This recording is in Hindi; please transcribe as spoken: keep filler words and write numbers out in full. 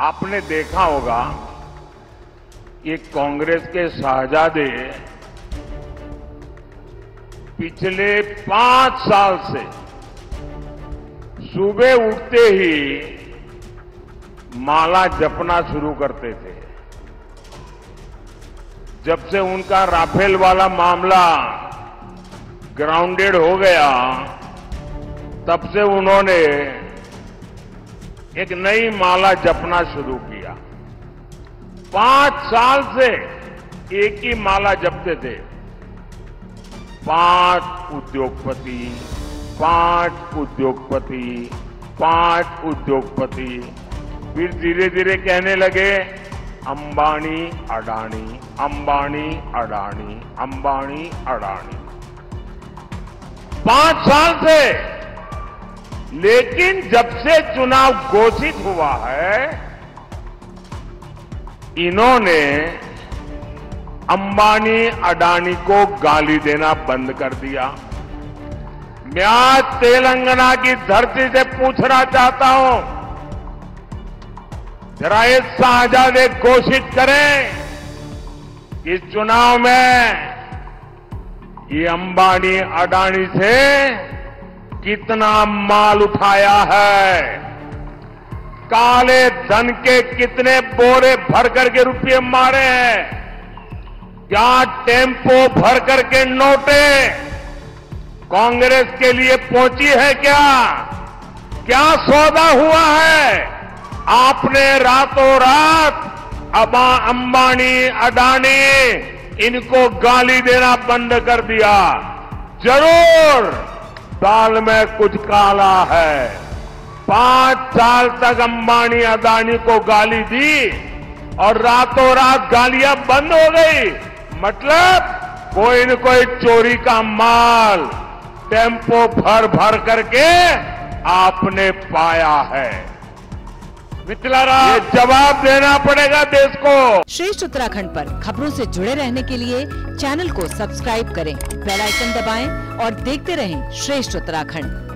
आपने देखा होगा ये कांग्रेस के शहजादे पिछले पांच साल से सुबह उठते ही माला जपना शुरू करते थे। जब से उनका राफेल वाला मामला ग्राउंडेड हो गया, तब से उन्होंने एक नई माला जपना शुरू किया। पांच साल से एक ही माला जपते थे, पांच उद्योगपति, पांच उद्योगपति, पांच उद्योगपति। फिर धीरे धीरे कहने लगे अंबानी अडानी, अंबानी अडानी, अंबानी अडानी। पांच साल से, लेकिन जब से चुनाव घोषित हुआ है, इन्होंने अंबानी अडानी को गाली देना बंद कर दिया। मैं आज तेलंगाना की धरती से पूछना चाहता हूं, जरा ये शहजादे घोषित करें कि चुनाव में ये अंबानी अडानी से कितना माल उठाया है, काले धन के कितने बोरे भर करके रुपये मारे हैं, क्या टेम्पो भर करके नोटे कांग्रेस के लिए पहुंची है, क्या क्या सौदा हुआ है। आपने रातों रात अबा अंबानी अडानी इनको गाली देना बंद कर दिया। जरूर दाल में कुछ काला है। पांच साल तक अंबानी अडानी को गाली दी और रातों रात गालियां बंद हो गई। मतलब कोई न कोई चोरी का माल टेम्पो भर भर करके आपने पाया है। ये जवाब देना पड़ेगा देश को। श्रेष्ठ उत्तराखंड पर खबरों से जुड़े रहने के लिए चैनल को सब्सक्राइब करें, बेल आइकन दबाएं और देखते रहें श्रेष्ठ उत्तराखंड।